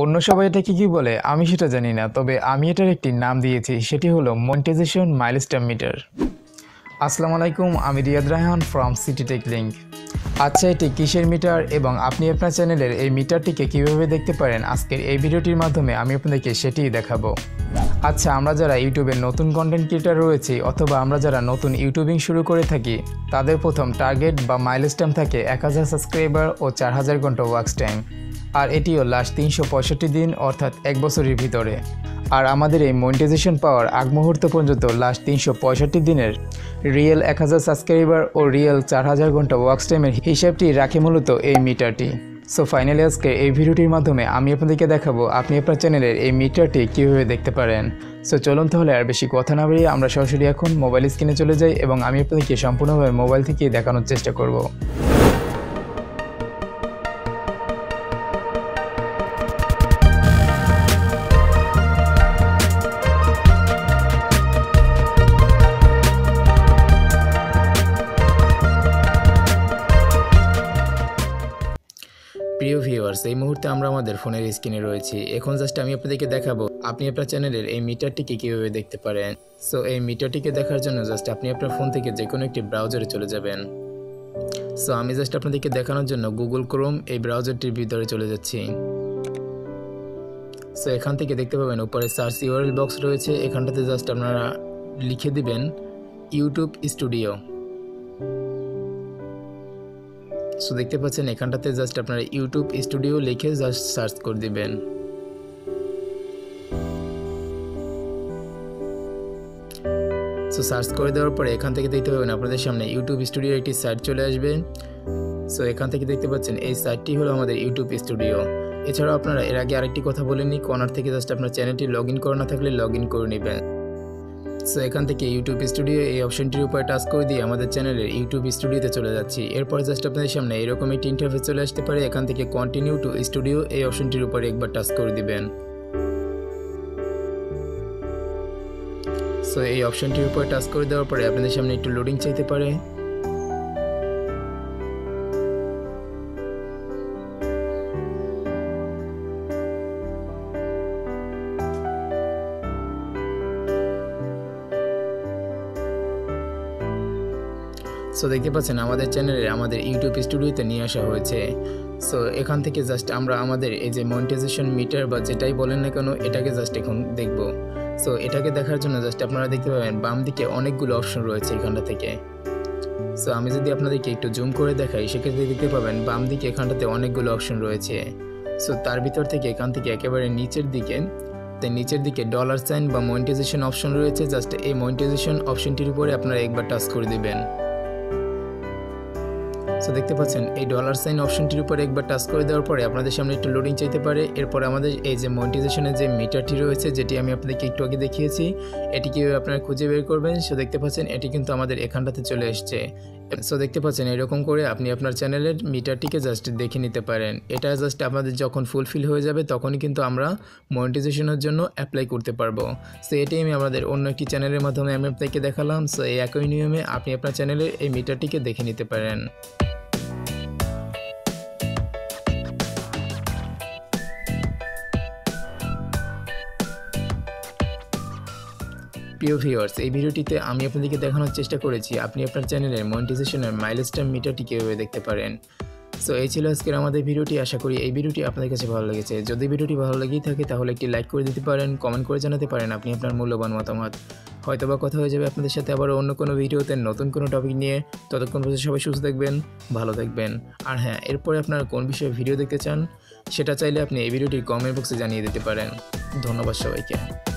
অন্য সবাই এটাকে কি বলে আমি সেটা জানি না, তবে আমি এটার একটি নাম দিয়েছি, সেটি হলো মনিটাইজেশন মাইলস্টোন মিটার। আসসালামু আলাইকুম, আমি Riyad Raihan from City Tech Link. আচ্ছা, এটি কিসের মিটার এবং আপনি আপনার চ্যানেলের এই মিটারটিকে কীভাবে দেখতে পারেন, আজকের এই ভিডিওটির মাধ্যমে আমি আপনাদেরকে সেটিই দেখাবো। আচ্ছা, আমরা যারা ইউটিউবে নতুন কন্টেন্ট ক্রিয়েটর রয়েছি অথবা আমরা যারা নতুন ইউটিউবিং শুরু করে থাকি, তাদের প্রথম টার্গেট বা মাইলস্টোন থাকে 1000 সাবস্ক্রাইবার ও 4000 ঘন্টা ওয়াচ টাইম, আর এটিও লাস্ট 365 দিন অর্থাৎ এক বছরের ভিতরে। আর আমাদের এই মনিটাইজেশন পাওয়ার আগ মুহূর্ত পর্যন্ত লাস্ট 365 দিনের রিয়েল 1000 সাবস্ক্রাইবার ও রিয়েল 4000 ঘন্টা ওয়াচ টাইমের হিসাবটি রাখে মূলত এই মিটারটি। সো ফাইনালি আজকে এই ভিডিওটির মাধ্যমে আমি আপনাদেরকে দেখাবো আপনি আপনার চ্যানেলের এই মিটারটি কীভাবে দেখতে পারেন। সো চলুন তাহলে আর বেশি কথা না বাড়িয়ে আমরা সরাসরি এখন মোবাইল স্ক্রিনে চলে যাই এবং আমি আপনাদেরকে সম্পূর্ণভাবে মোবাইল থেকেই দেখানোর চেষ্টা করব। প্রিয় ভিউয়ার্স, এই মুহূর্তে আমরা আমাদের ফোনের স্ক্রিনে রয়েছি। এখন জাস্ট আমি আপনাদেরকে দেখাবো আপনি আপনার চ্যানেলের এই মিটারটিকে কীভাবে দেখতে পারেন। সো এই মিটারটিকে দেখার জন্য জাস্ট আপনি আপনার ফোন থেকে যে কোনো একটি ব্রাউজারে চলে যাবেন। সো আমি জাস্ট আপনাদেরকে দেখানোর জন্য গুগল ক্রোম এই ব্রাউজারটির ভিতরে চলে যাচ্ছি। সো এখান থেকে দেখতে পাবেন উপরে সার্চ ইউআরএল বক্স রয়েছে, এখানটাতে জাস্ট আপনারা লিখে দিবেন ইউটিউব স্টুডিও। সো দেখতে পাচ্ছেন এখানটাতে জাস্ট আপনারা ইউটিউব স্টুডিও লিখে জাস্ট সার্চ করে দিবেন। সো সার্চ করে দেওয়ার পরে এখান থেকে দেখতে পাবেন আপনাদের সামনে ইউটিউব স্টুডিও একটি সাইট চলে আসবে। সো এখান থেকে দেখতে পাচ্ছেন এই সাইটটি হলো আমাদের ইউটিউব স্টুডিও। এছাড়াও আপনারা এর আগে আরেকটি কথা বলেনি, কর্নার থেকে জাস্ট আপনার চ্যানেলটি লগ ইন করা না থাকলে লগ ইন করে নেবেন। সো এখান থেকে ইউটিউব স্টুডিও এই অপশনটির উপরে টাচ করে দিয়ে আমাদের চ্যানেলের ইউটিউব স্টুডিওতে চলে যাচ্ছি। এরপর জাস্ট আপনাদের সামনে এরকম একটি ইন্টারফেস চলে আসতে পারে, এখান থেকে কন্টিনিউ টু স্টুডিও এই অপশনটির উপরে একবার টাচ করে দিবেন। সো এই অপশনটির উপরে টাচ করে দেওয়ার পরে আপনাদের সামনে একটু লোডিং চাইতে পারে। সো দেখতে পাচ্ছেন আমাদের চ্যানেলে আমাদের ইউটিউব স্টুডিওতে নিয়ে আসা হয়েছে। সো এখান থেকে জাস্ট আমরা আমাদের এই যে মনিটাইজেশন মিটার বা যেটাই বলেন না কেন, এটাকে জাস্ট এখন দেখব। সো এটাকে দেখার জন্য জাস্ট আপনারা দেখতে পাবেন বাম দিকে অনেকগুলো অপশন রয়েছে এখানটা থেকে। সো আমি যদি আপনাদেরকে একটু জুম করে দেখাই, সেক্ষেত্রে দেখতে পাবেন বাম দিকে এখানটাতে অনেকগুলো অপশন রয়েছে। সো তার ভিতর থেকে এখান থেকে একেবারে নিচের দিকে ডলার সাইন বা মনিটাইজেশন অপশন রয়েছে, জাস্ট এই মনিটাইজেশন অপশনটির উপরে আপনারা একবার টাচ করে দেবেন। সো দেখতে পাচ্ছেন এই ডলার সাইন অপশনটির উপরে একবার টাচ করে দেওয়ার পরে আপনাদের সামনে একটু লোডিং চাইতে পারে। এরপর আমাদের এই যে মনিটাইজেশনের যে মিটারটি রয়েছে, যেটি আমি আপনাদেরকে একটু আগে দেখিয়েছি, এটি কীভাবে আপনারা খুঁজে বের করবেন। সো দেখতে পাচ্ছেন এটি কিন্তু আমাদের এখানটাতে চলে এসছে। সো দেখতে পাচ্ছেন এরকম করে আপনি আপনার চ্যানেলের মিটারটিকে জাস্ট দেখে নিতে পারেন। এটা জাস্ট আমাদের যখন ফুলফিল হয়ে যাবে তখনই কিন্তু আমরা মনিটাইজেশনের জন্য অ্যাপ্লাই করতে পারবো। সো এটি আমি আমাদের অন্য একটি চ্যানেলের মাধ্যমে আমি আপনাকে দেখালাম। সো এই একই নিয়মে আপনি আপনার চ্যানেলের এই মিটারটিকে দেখে নিতে পারেন। প্রিয় ভিউয়ার্স, এই ভিডিওটিতে আমি আপনাদেরকে দেখানোর চেষ্টা করেছি আপনি আপনার চ্যানেলের মনিটাইজেশনের মাইলস্টোন মিটারটি কীভাবে দেখতে পারেন। সো এই ছিল আজকের আমাদের ভিডিওটি। আশা করি এই ভিডিওটি আপনাদের কাছে ভালো লেগেছে। যদি ভিডিওটি ভালো লেগেই থাকে তাহলে একটি লাইক করে দিতে পারেন, কমেন্ট করে জানাতে পারেন আপনি আপনার মূল্যবান মতামত। হয়তোবা কথা হয়ে যাবে আপনাদের সাথে আবার অন্য কোনো ভিডিওতে নতুন কোনো টপিক নিয়ে। ততক্ষণ পর্যন্ত সবাই সুস্থ থাকবেন, ভালো থাকবেন। আর হ্যাঁ, এরপরে আপনারা কোন বিষয়ে ভিডিও দেখতে চান সেটা চাইলে আপনি এই ভিডিওটির কমেন্ট বক্সে জানিয়ে দিতে পারেন। ধন্যবাদ সবাইকে।